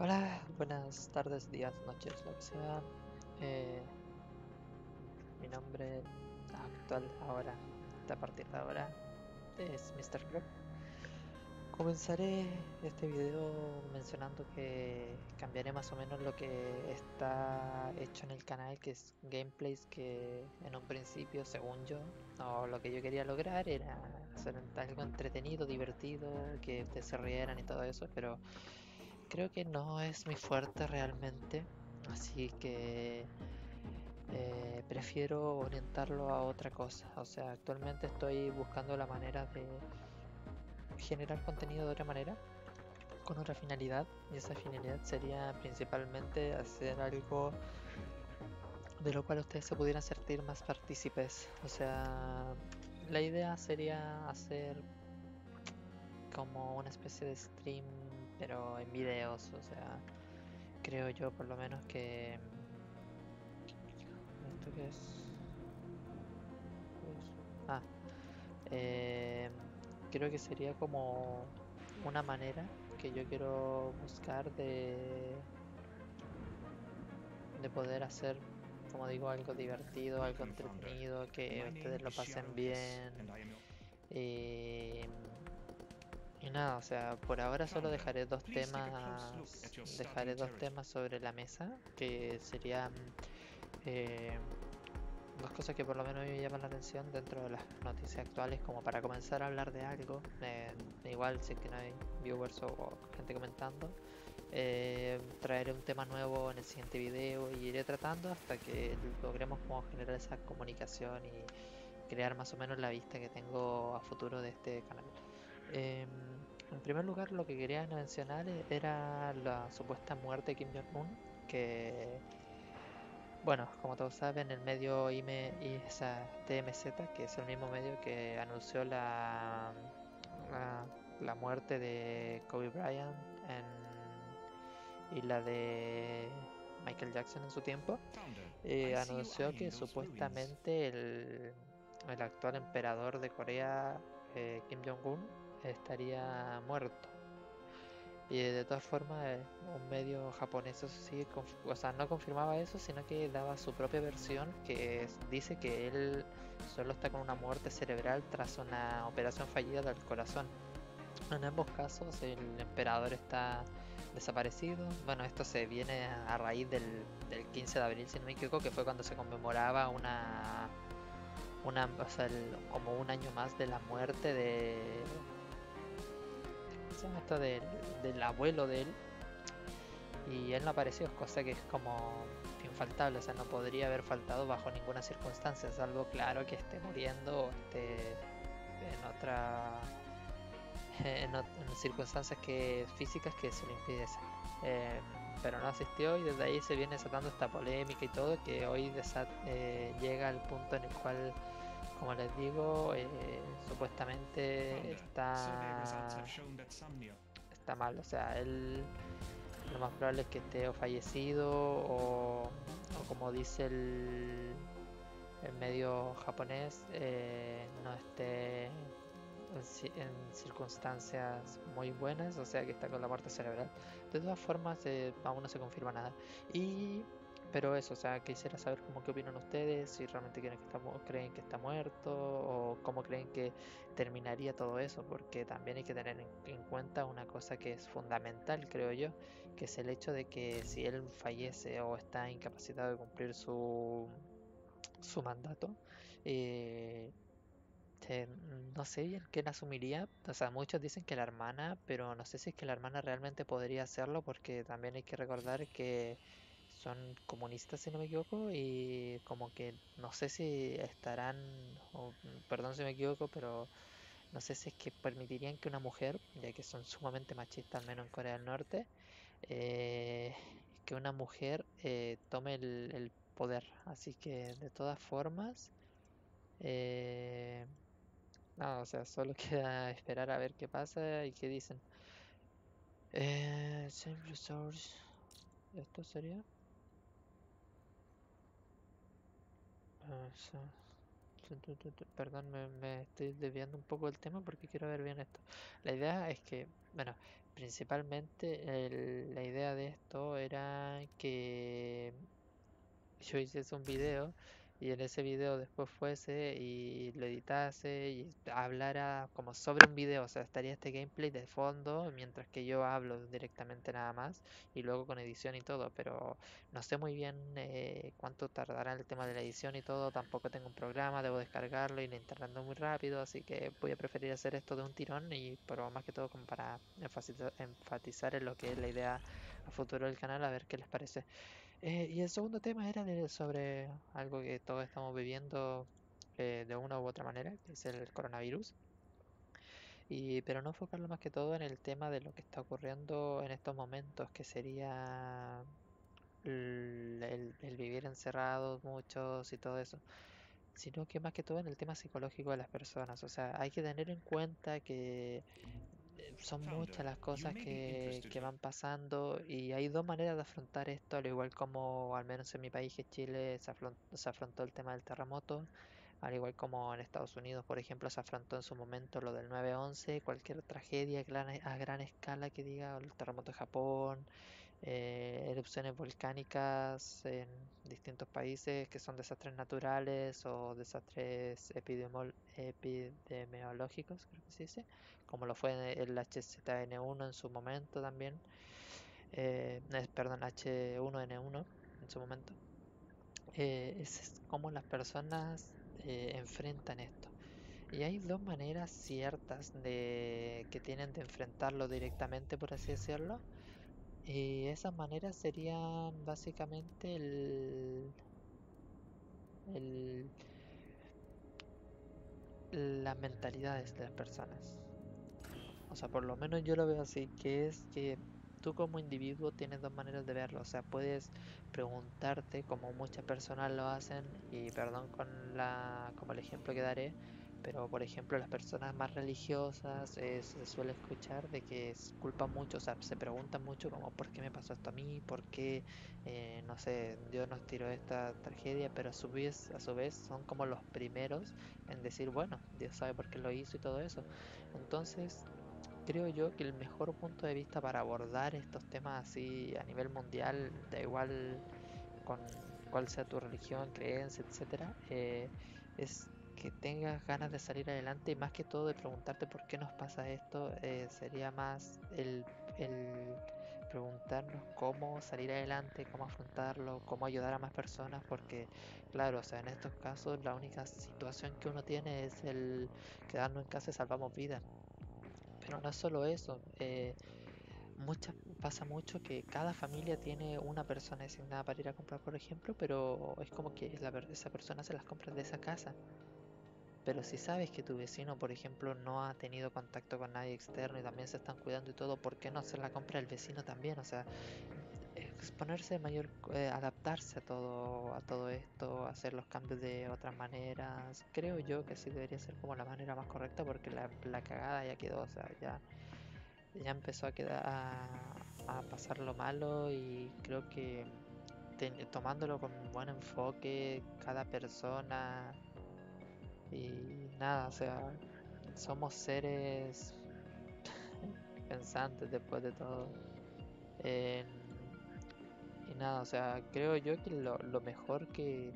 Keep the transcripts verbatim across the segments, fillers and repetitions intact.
Hola, buenas tardes, días, noches, lo que sea. Eh, mi nombre actual ahora, a partir de ahora, es mister Crov. Comenzaré este video mencionando que cambiaré más o menos lo que está hecho en el canal, que es gameplays que en un principio, según yo, o lo que yo quería lograr era hacer algo entretenido, divertido, que te se rieran y todo eso, pero creo que no es mi fuerte realmente, así que eh, prefiero orientarlo a otra cosa. O sea, actualmente estoy buscando la manera de generar contenido de otra manera, con otra finalidad, y esa finalidad sería principalmente hacer algo de lo cual ustedes se pudieran sentir más partícipes. O sea, la idea sería hacer como una especie de stream, pero en videos. O sea, creo yo por lo menos que esto que es ah eh, creo que sería como una manera que yo quiero buscar de de poder hacer, como digo, algo divertido, algo entretenido, que ustedes lo pasen bien. Y Y nada, o sea, por ahora solo dejaré dos temas, dejaré dos temas sobre la mesa, que serían eh, dos cosas que por lo menos me llaman la atención dentro de las noticias actuales, como para comenzar a hablar de algo. Eh, igual, si es que no hay viewers o gente comentando, eh, traeré un tema nuevo en el siguiente video y iré tratando hasta que logremos como generar esa comunicación y crear más o menos la vista que tengo a futuro de este canal. Eh, en primer lugar, lo que quería mencionar era la supuesta muerte de Kim Jong-un, que, bueno, como todos saben, el medio I M, I, esa, T M Z, que es el mismo medio que anunció la, la, la muerte de Kobe Bryant en, y la de Michael Jackson en su tiempo, eh, anunció que supuestamente el, el actual emperador de Corea, eh, Kim Jong-un, estaría muerto. Y de todas formas, un medio japonés, eso sí, o sea, no confirmaba eso, sino que daba su propia versión, que es, dice que él solo está con una muerte cerebral tras una operación fallida del corazón. En ambos casos el emperador está desaparecido. Bueno, esto se viene a raíz del, del quince de abril, si no me equivoco, que fue cuando se conmemoraba una, una o sea, el, como un año más de la muerte de Hasta del, del abuelo de él, y él no apareció, cosa que es como infaltable. O sea, no podría haber faltado bajo ninguna circunstancia, salvo, claro, que esté muriendo o esté en otra en, en circunstancias que físicas que se lo impidiesen, eh, pero no asistió, y desde ahí se viene desatando esta polémica y todo, que hoy desat, eh, llega al punto en el cual, como les digo, eh, supuestamente está, está mal. O sea, él lo más probable es que esté o fallecido o, o como dice el, el medio japonés, eh, no esté en, en circunstancias muy buenas, o sea, que está con la muerte cerebral. De todas formas, eh, aún no se confirma nada. Y... pero eso, o sea, quisiera saber cómo, qué opinan ustedes, si realmente creen que, está, creen que está muerto, o cómo creen que terminaría todo eso, porque también hay que tener en, en cuenta una cosa que es fundamental, creo yo, que es el hecho de que si él fallece o está incapacitado de cumplir su, su mandato, eh, eh, no sé bien quién asumiría. O sea, muchos dicen que la hermana, pero no sé si es que la hermana realmente podría hacerlo, porque también hay que recordar que son comunistas, si no me equivoco, y como que no sé si estarán, o, perdón si me equivoco, pero no sé si es que permitirían que una mujer, ya que son sumamente machistas, al menos en Corea del Norte, eh, que una mujer eh, tome el, el poder. Así que de todas formas, eh, no, o sea, solo queda esperar a ver qué pasa y qué dicen. Eh, same resource, esto sería... Perdón, me, me estoy desviando un poco del tema porque quiero ver bien esto. La idea es que, bueno, principalmente el, la idea de esto era que yo hiciese un video y en ese video después fuese y lo editase y hablara como sobre un video, o sea, estaría este gameplay de fondo mientras que yo hablo directamente nada más y luego con edición y todo, pero no sé muy bien eh, cuánto tardará el tema de la edición y todo, tampoco tengo un programa, debo descargarlo y lo instalando muy rápido, así que voy a preferir hacer esto de un tirón, y pero más que todo como para enfatizar, enfatizar en lo que es la idea a futuro del canal, a ver qué les parece. Eh, y el segundo tema era de, sobre algo que todos estamos viviendo eh, de una u otra manera, que es el coronavirus. Y, pero no enfocarlo más que todo en el tema de lo que está ocurriendo en estos momentos, que sería el, el, el vivir encerrados muchos y todo eso, sino que más que todo en el tema psicológico de las personas. O sea, hay que tener en cuenta que son muchas las cosas que, que van pasando y hay dos maneras de afrontar esto, al igual como al menos en mi país, que Chile, se afrontó, se afrontó el tema del terremoto, al igual como en Estados Unidos, por ejemplo, se afrontó en su momento lo del nueve once, cualquier tragedia a gran escala que diga, el terremoto de Japón, eh, erupciones volcánicas en distintos países que son desastres naturales o desastres epidemiol- epidemiológicos, creo que se dice, como lo fue el H uno N uno en su momento también, eh, perdón, H uno N uno en su momento. Eh, es como las personas eh, enfrentan esto. Y hay dos maneras ciertas de que tienen de enfrentarlo directamente, por así decirlo. Y esas maneras serían básicamente el, el las mentalidades de las personas. O sea, por lo menos yo lo veo así, que es que tú como individuo tienes dos maneras de verlo. O sea, puedes preguntarte, como muchas personas lo hacen, y perdón con la como el ejemplo que daré, pero por ejemplo las personas más religiosas eh, se suele escuchar de que es culpa mucho, o sea, se preguntan mucho como ¿por qué me pasó esto a mí? ¿Por qué? Eh, no sé, Dios nos tiró esta tragedia, pero a su vez, a su vez son como los primeros en decir, bueno, Dios sabe por qué lo hizo y todo eso. Entonces creo yo que el mejor punto de vista para abordar estos temas así a nivel mundial, da igual con cuál sea tu religión, creencia, etcétera, eh, es que tengas ganas de salir adelante y más que todo de preguntarte por qué nos pasa esto. Eh, sería más el, el preguntarnos cómo salir adelante, cómo afrontarlo, cómo ayudar a más personas, porque claro, o sea, en estos casos la única situación que uno tiene es el quedarnos en casa y salvamos vidas. Pero no solo eso, eh, mucha, pasa mucho que cada familia tiene una persona designada para ir a comprar, por ejemplo, pero es como que la, esa persona se las compra de esa casa. Pero si sabes que tu vecino, por ejemplo, no ha tenido contacto con nadie externo y también se están cuidando y todo, ¿por qué no hacer la compra del vecino también? O sea, exponerse mayor, eh, adaptarse a todo, a todo esto, hacer los cambios de otras maneras. Creo yo que sí debería ser como la manera más correcta, porque la, la cagada ya quedó, o sea, ya, ya empezó a quedar a, a pasar lo malo, y creo que ten, tomándolo con buen enfoque cada persona. Y nada, o sea, somos seres pensantes después de todo. Eh, y nada, o sea, creo yo que lo, lo mejor que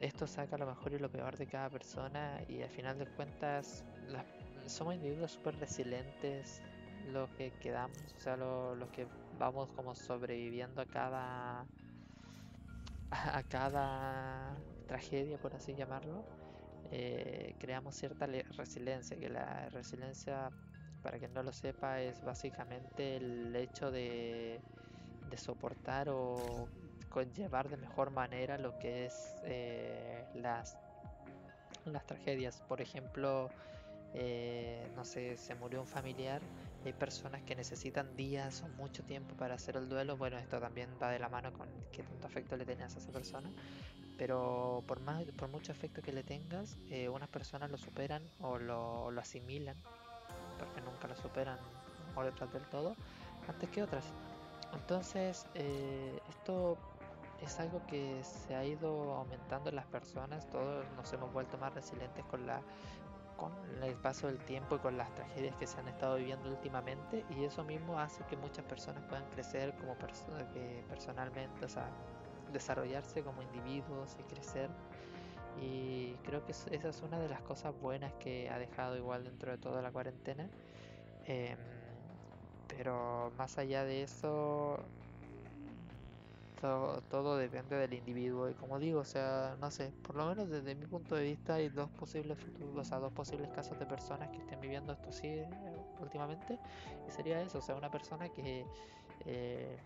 esto saca lo mejor y lo peor de cada persona, y al final de cuentas las, somos individuos súper resilientes los que quedamos, o sea, lo, los que vamos como sobreviviendo a cada a cada tragedia, por así llamarlo. Eh, creamos cierta resiliencia, que la resiliencia, para quien no lo sepa, es básicamente el hecho de, de soportar o conllevar de mejor manera lo que es eh, las, las tragedias. Por ejemplo, eh, no sé, se murió un familiar, hay personas que necesitan días o mucho tiempo para hacer el duelo. Bueno, esto también va de la mano con qué tanto afecto le tenías a esa persona. Pero por más, por mucho afecto que le tengas, eh, unas personas lo superan o lo, lo asimilan, porque nunca lo superan o detrás del todo, antes que otras. Entonces eh, esto es algo que se ha ido aumentando en las personas. Todos nos hemos vuelto más resilientes con la con el paso del tiempo y con las tragedias que se han estado viviendo últimamente, y eso mismo hace que muchas personas puedan crecer como perso- eh, personalmente, o sea, desarrollarse como individuos y crecer, y creo que esa es una de las cosas buenas que ha dejado igual dentro de toda la cuarentena. Eh, pero más allá de eso, todo, todo depende del individuo, y como digo, o sea, no sé, por lo menos desde mi punto de vista hay dos posibles futuros, o sea, dos posibles casos de personas que estén viviendo esto sí últimamente, y sería eso, o sea, una persona que eh,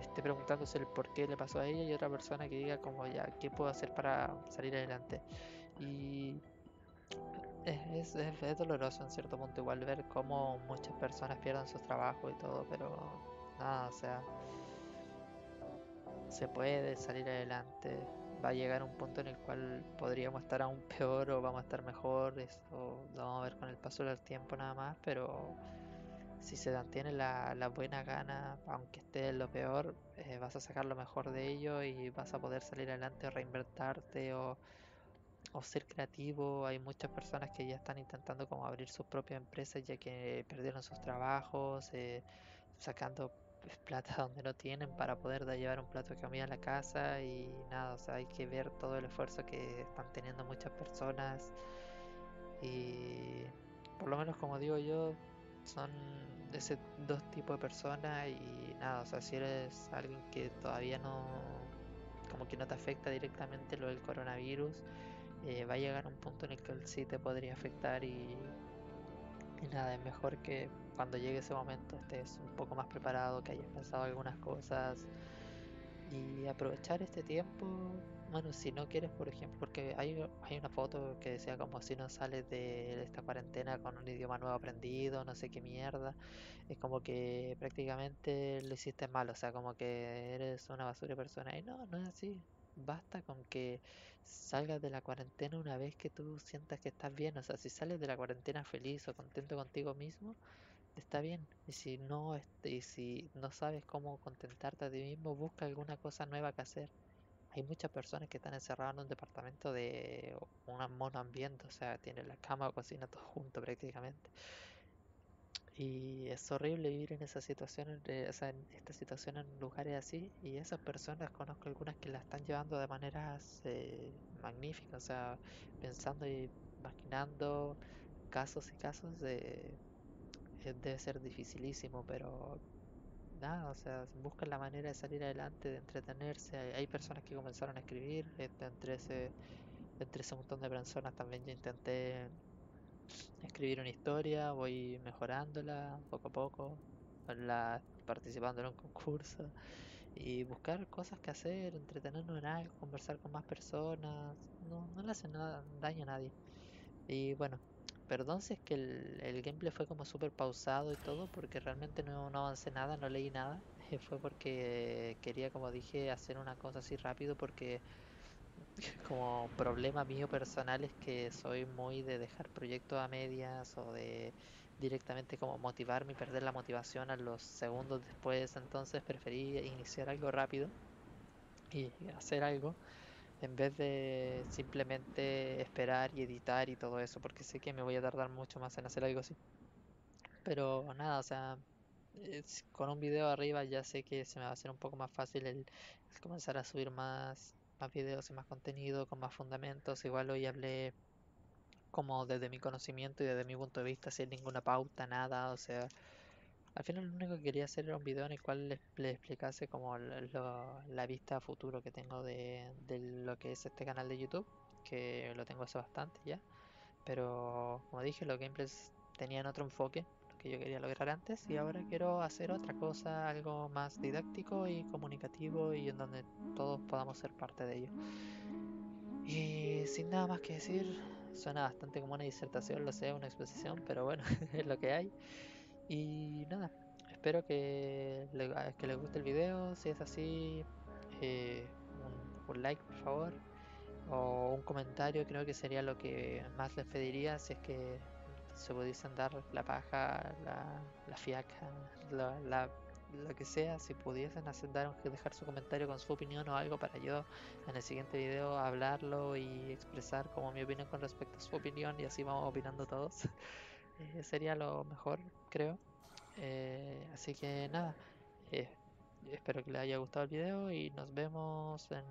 esté preguntándose el por qué le pasó a ella, y otra persona que diga como ya, ¿qué puedo hacer para salir adelante? Y es, es, es doloroso en cierto punto igual ver cómo muchas personas pierden sus trabajos y todo, pero nada, o sea, se puede salir adelante. Va a llegar un punto en el cual podríamos estar aún peor o vamos a estar mejor, eso lo vamos a ver con el paso del tiempo nada más, pero si se mantiene la, la buena gana, aunque esté lo peor, eh, vas a sacar lo mejor de ello y vas a poder salir adelante o reinventarte o, o ser creativo. Hay muchas personas que ya están intentando como abrir sus propias empresas ya que perdieron sus trabajos, eh, sacando plata donde no tienen para poder llevar un plato de comida a la casa y nada, o sea, hay que ver todo el esfuerzo que están teniendo muchas personas y por lo menos como digo yo, son ese dos tipos de personas y nada, o sea, si eres alguien que todavía no, como que no te afecta directamente lo del coronavirus, eh, va a llegar un punto en el que sí te podría afectar y, y nada, es mejor que cuando llegue ese momento estés un poco más preparado, que hayas pensado algunas cosas y aprovechar este tiempo. Bueno, si no quieres, por ejemplo, porque hay, hay una foto que decía como si no sales de esta cuarentena con un idioma nuevo aprendido, no sé qué mierda, es como que prácticamente lo hiciste mal, o sea, como que eres una basura de persona, y no, no es así. Basta con que salgas de la cuarentena una vez que tú sientas que estás bien, o sea, si sales de la cuarentena feliz o contento contigo mismo, está bien. Y si no, y si no sabes cómo contentarte a ti mismo, busca alguna cosa nueva que hacer. Hay muchas personas que están encerradas en un departamento de un monoambiente, o sea, tienen la cama o cocina todo junto prácticamente. Y es horrible vivir en esa situación, o sea, en esta situación en lugares así. Y esas personas, conozco algunas que la están llevando de maneras eh, magníficas, o sea, pensando y imaginando casos y casos de... Debe ser dificilísimo, pero nada, o sea, buscan la manera de salir adelante, de entretenerse. Hay personas que comenzaron a escribir, entre ese, entre ese montón de personas también yo intenté escribir una historia, voy mejorándola poco a poco, la, participando en un concurso y buscar cosas que hacer, entretenernos en algo, conversar con más personas, no, no le hace nada, daño a nadie. Y bueno, perdón si es que el, el gameplay fue como súper pausado y todo, porque realmente no, no avancé nada, no leí nada. Fue porque quería, como dije, hacer una cosa así rápido, porque como problema mío personal es que soy muy de dejar proyectos a medias o de directamente como motivarme y perder la motivación a los segundos después. Entonces preferí iniciar algo rápido y hacer algo, en vez de simplemente esperar y editar y todo eso, porque sé que me voy a tardar mucho más en hacer algo así. Pero nada, o sea, es, con un video arriba ya sé que se me va a hacer un poco más fácil el, el comenzar a subir más, más videos y más contenido con más fundamentos. Igual hoy hablé como desde mi conocimiento y desde mi punto de vista, sin ninguna pauta, nada, o sea, al final lo único que quería hacer era un video en el cual les, les explicase como lo, la vista a futuro que tengo de, de lo que es este canal de YouTube, que lo tengo hace bastante ya, pero como dije, los gameplays tenían otro enfoque, lo que yo quería lograr antes, y ahora quiero hacer otra cosa, algo más didáctico y comunicativo y en donde todos podamos ser parte de ello. Y sin nada más que decir, suena bastante como una disertación, lo sé, una exposición, pero bueno, es lo que hay. Y nada, espero que, le, que les guste el video. Si es así, eh, un, un like por favor, o un comentario, creo que sería lo que más les pediría, si es que se pudiesen dar la paja, la, la fiaca, la, la, la que sea, si pudiesen hacer, dar, dejar su comentario con su opinión o algo para yo en el siguiente video hablarlo y expresar como mi opinión con respecto a su opinión, y así vamos opinando todos. Eh, sería lo mejor, creo. Eh, así que nada, eh, espero que les haya gustado el video y nos vemos en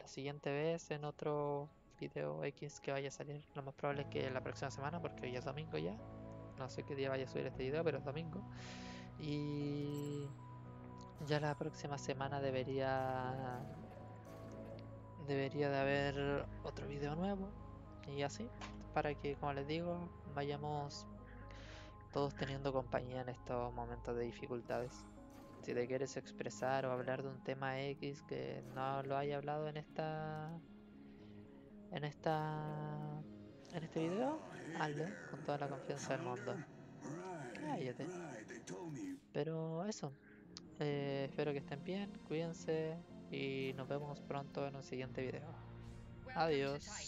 la siguiente vez en otro video X que vaya a salir. Lo más probable es que la próxima semana, porque hoy es domingo ya. No sé qué día vaya a subir este video, pero es domingo. Y ya la próxima semana debería debería de haber otro video nuevo. Y así, para que, como les digo, vayamos todos teniendo compañía en estos momentos de dificultades. Si te quieres expresar o hablar de un tema X que no lo haya hablado en esta en esta en este video, hazlo con toda la confianza del mundo. Cállate. Pero eso, eh, espero que estén bien, cuídense y nos vemos pronto en un siguiente video. Adiós.